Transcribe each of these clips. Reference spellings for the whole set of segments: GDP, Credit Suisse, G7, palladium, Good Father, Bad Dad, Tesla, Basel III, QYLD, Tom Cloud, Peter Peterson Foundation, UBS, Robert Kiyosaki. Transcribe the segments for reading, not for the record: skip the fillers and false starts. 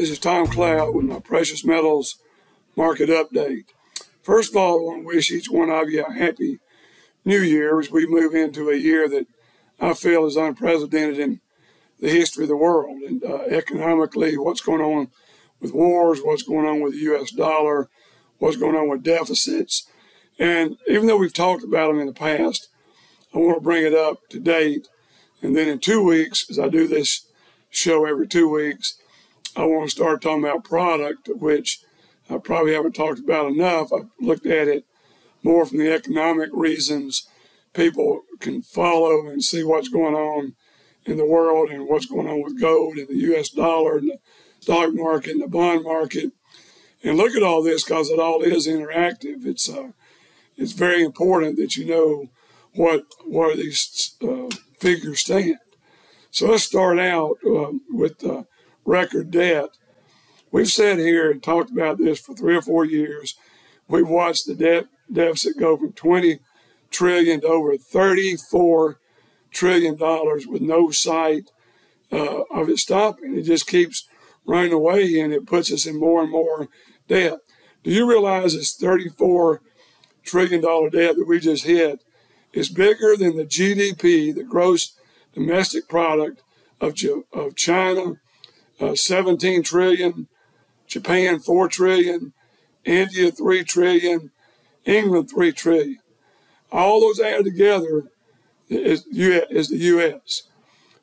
This is Tom Cloud with my Precious Metals Market Update. First of all, I want to wish each one of you a happy new year as we move into a year that I feel is unprecedented in the history of the world. And economically, what's going on with wars, what's going on with the U.S. dollar, what's going on with deficits. And even though we've talked about them in the past, I want to bring it up to date. And then in 2 weeks, as I do this show every 2 weeks, I want to start talking about product, which I probably haven't talked about enough. I've looked at it more from the economic reasons. People can follow and see what's going on in the world and what's going on with gold and the U.S. dollar and the stock market and the bond market. And look at all this because it all is interactive. It's very important that you know what these figures stand. So let's start out with record debt. We've sat here and talked about this for 3 or 4 years. We've watched the debt deficit go from $20 trillion to over $34 trillion with no sight of it stopping. It just keeps running away, and it puts us in more and more debt. Do you realize this $34 trillion debt that we just hit is bigger than the GDP, the gross domestic product of China, $17 trillion, Japan, $4 trillion, India, $3 trillion, England, $3 trillion. All those added together is the U.S.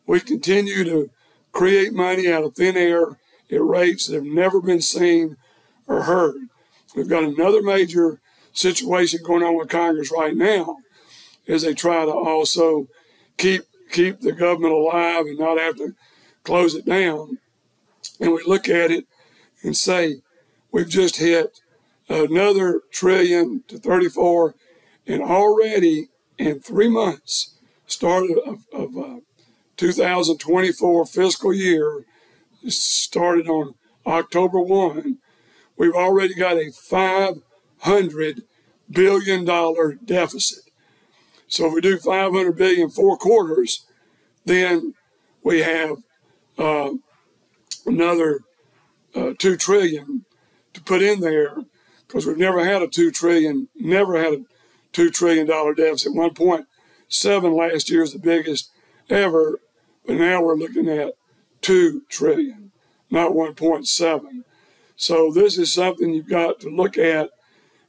We continue to create money out of thin air at rates that have never been seen or heard. We've got another major situation going on with Congress right now as they try to also keep the government alive and not have to close it down. And we look at it and say, we've just hit another trillion to 34, and already in 3 months, start of 2024 fiscal year, started on October 1, we've already got a $500 billion deficit. So if we do $500 billion in 4 quarters, then we have another $2 trillion to put in there, because we've never had a $2 trillion deficit. 1.7 last year is the biggest ever, but now we're looking at $2 trillion, not 1.7. So this is something you've got to look at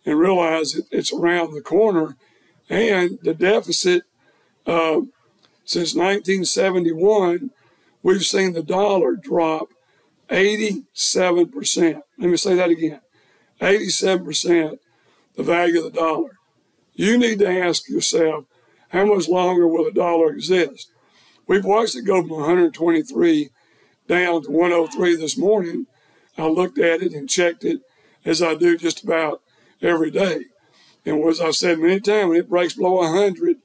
and realize that it's around the corner. And the deficit, since 1971, we've seen the dollar drop 87%. Let me say that again. 87% the value of the dollar. You need to ask yourself, how much longer will the dollar exist? We've watched it go from 123 down to 103 this morning. I looked at it and checked it, as I do just about every day. And as I've said many times, when it breaks below 100,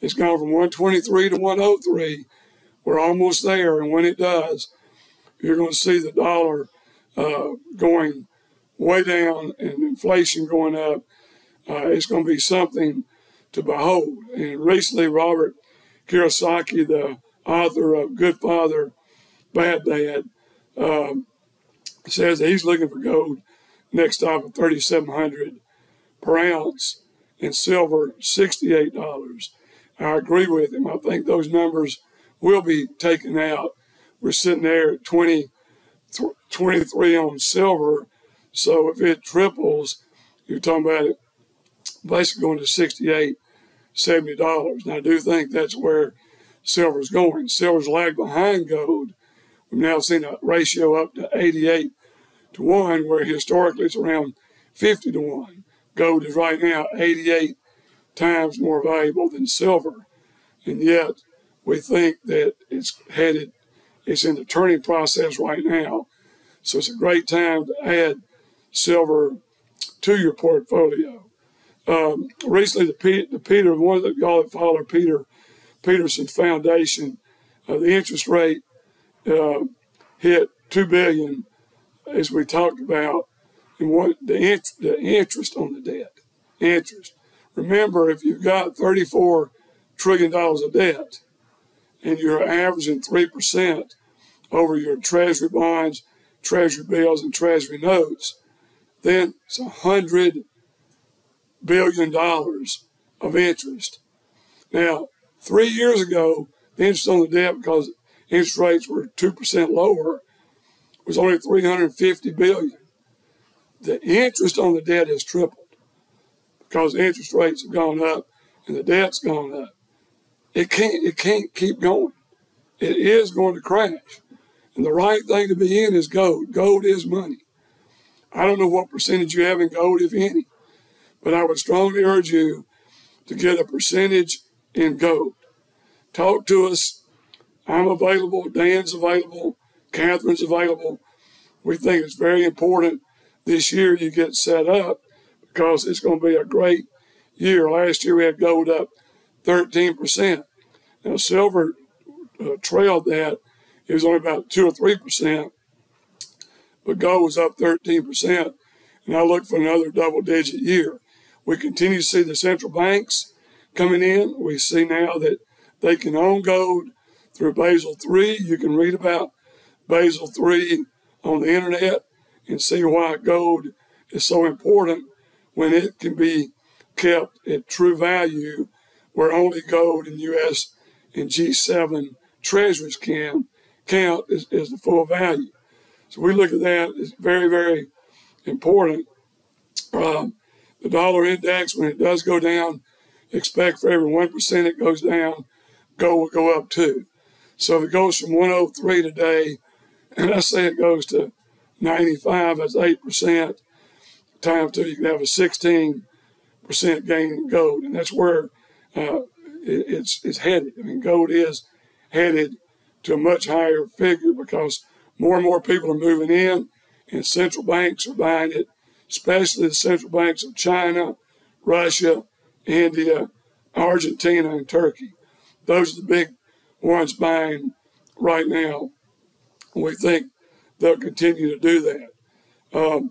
it's gone from 123 to 103. We're almost there, and when it does, you're going to see the dollar going way down and inflation going up. It's going to be something to behold. And recently, Robert Kiyosaki, the author of Good Father, Bad Dad, says that he's looking for gold next stop at $3,700. Per ounce, and silver $68. I agree with him. I think those numbers will be taken out. We're sitting there at 23 on silver, so if it triples, you're talking about it basically going to $68, $70. And I do think that's where silver's going. Silver's lagged behind gold. We've now seen a ratio up to 88 to 1, where historically it's around 50 to 1. Gold is right now 88 times more valuable than silver, and yet we think that it's in the turning process right now. So it's a great time to add silver to your portfolio. Recently, one of the y'all that follow Peter Peterson Foundation, the interest rate hit $2 billion, as we talked about. And what the interest on the debt, remember, if you've got $34 trillion of debt and you're averaging 3% over your treasury bonds, treasury bills and treasury notes, then it's $100 billion of interest. Now, 3 years ago, the interest on the debt, because interest rates were 2% lower, was only $350 billion. The interest on the debt has tripled because interest rates have gone up and the debt's gone up. It can't keep going. It is going to crash. And the right thing to be in is gold. Gold is money. I don't know what percentage you have in gold, if any, but I would strongly urge you to get a percentage in gold. Talk to us. I'm available. Dan's available. Catherine's available. We think it's very important this year you get set up because it's going to be a great year. Last year we had gold up 13%. Now silver trailed that. It was only about 2 or 3%, but gold was up 13%, and I look for another double-digit year. We continue to see the central banks coming in. We see now that they can own gold through Basel III. You can read about Basel III on the internet and see why gold is so important when it can be kept at true value where only gold in U.S. and G7 treasuries can count as the full value. So we look at that as very, very important. The dollar index, when it does go down, expect for every 1% it goes down, gold will go up too. So if it goes from 103 today, and I say it goes to 95, that's 8%, times two, you can have a 16% gain in gold. And that's where it's headed. I mean, gold is headed to a much higher figure because more and more people are moving in, and central banks are buying it, especially the central banks of China, Russia, India, Argentina, and Turkey. Those are the big ones buying right now. We think they'll continue to do that.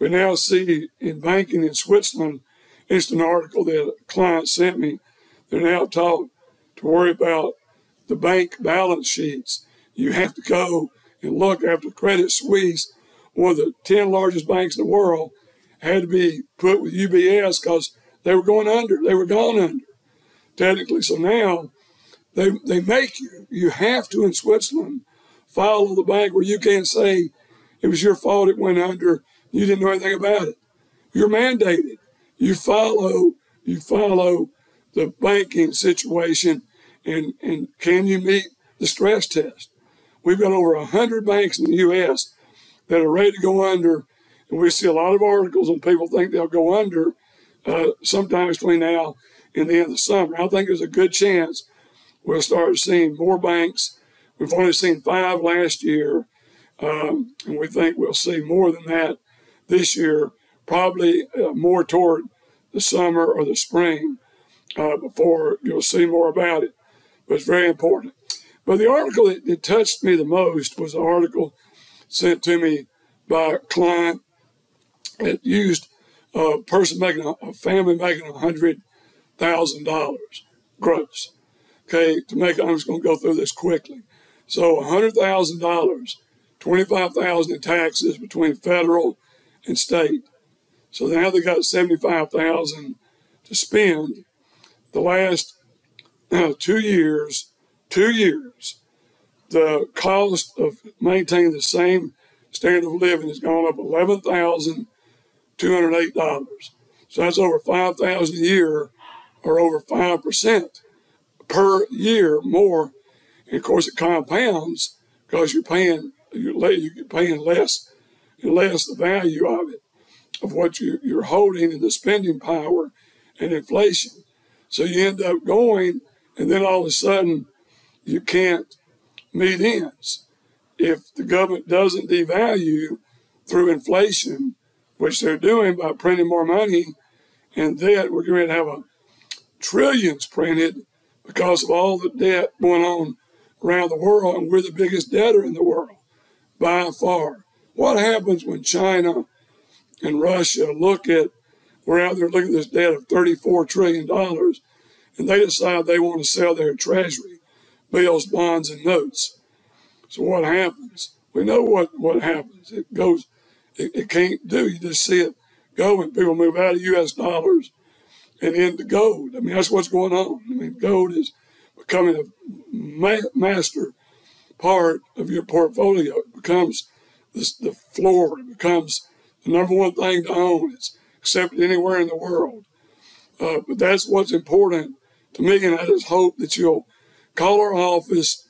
We now see in banking in Switzerland, it's an article that a client sent me. They're now taught to worry about the bank balance sheets. You have to go and look after Credit Suisse, one of the 10 largest banks in the world, had to be put with UBS because they were going under. They were gone under, technically. So now they make you. You have to, in Switzerland, follow the bank where you can't say it was your fault it went under. You didn't know anything about it. You're mandated. You follow the banking situation, and can you meet the stress test? We've got over 100 banks in the U.S. that are ready to go under, and we see a lot of articles on people think they'll go under sometime between now and the end of the summer. I think there's a good chance we'll start seeing more banks. We've only seen 5 last year, and we think we'll see more than that this year, probably more toward the summer or the spring before you'll see more about it. But it's very important. But the article that touched me the most was an article sent to me by a client that used a person making a family making $100,000 gross. Okay, to make I'm just going to go through this quickly. So $100,000, $25,000 in taxes between federal and state. So now they got $75,000 to spend. The last 2 years, the cost of maintaining the same standard of living has gone up $11,208. So that's over $5,000 a year, or over 5% per year more. And of course, it compounds because you're paying less and less the value of it, of what you're holding and the spending power and inflation. So you end up going, and then all of a sudden, you can't meet ends. If the government doesn't devalue through inflation, which they're doing by printing more money, and debt, we're going to have trillions printed because of all the debt going on around the world, and we're the biggest debtor in the world by far. What happens when China and Russia we're out there looking at this debt of $34 trillion, and they decide they want to sell their treasury bills, bonds, and notes? So what happens? we know what happens. It goes, it can't do. You just see it go, and people move out of U.S. dollars and into gold. I mean, that's what's going on. I mean, gold is becoming a master part of your portfolio. It becomes the floor. It becomes the number one thing to own. It's accepted anywhere in the world. But that's what's important to me, and I just hope that you'll call our office,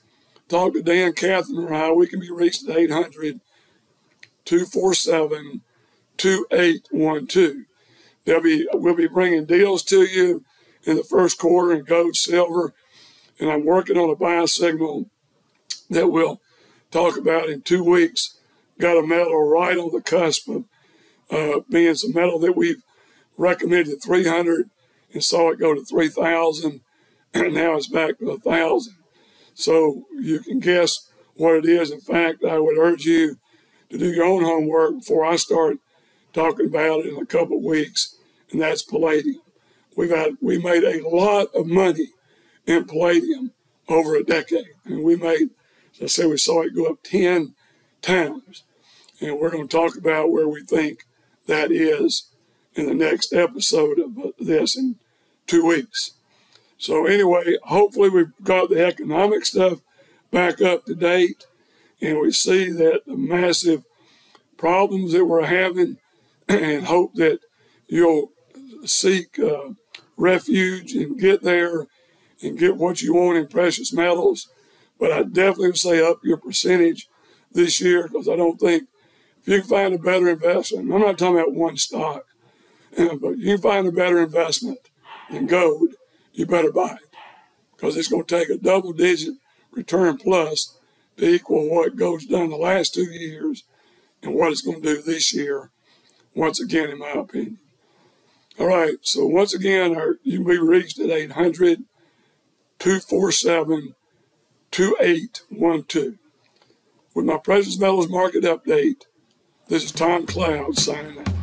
talk to Dan, Catherine, or I. We can be reached at 800-247-2812. We'll be bringing deals to you in the first quarter in gold, silver, and I'm working on a buy signal that we'll talk about in 2 weeks. Got a metal right on the cusp of being some metal that we've recommended 300 and saw it go to 3,000, and now it's back to 1,000. So you can guess what it is. In fact, I would urge you to do your own homework before I start talking about it in a couple of weeks, and that's palladium. We made a lot of money in palladium over a decade. And we made, as I said, we saw it go up 10 times. And we're going to talk about where we think that is in the next episode of this in 2 weeks. So anyway, hopefully we've got the economic stuff back up to date, and we see that the massive problems that we're having, and hope that you'll seek refuge and get there and get what you want in precious metals. But I definitely would say up your percentage this year, because I don't think, if you can find a better investment, I'm not talking about one stock, but you can find a better investment than gold, you better buy it, because it's going to take a double-digit return plus to equal what gold's done the last 2 years and what it's going to do this year, once again, in my opinion. All right, so once again, you can be reached at 800-247-2812. With my precious metals market update, this is Tom Cloud signing out.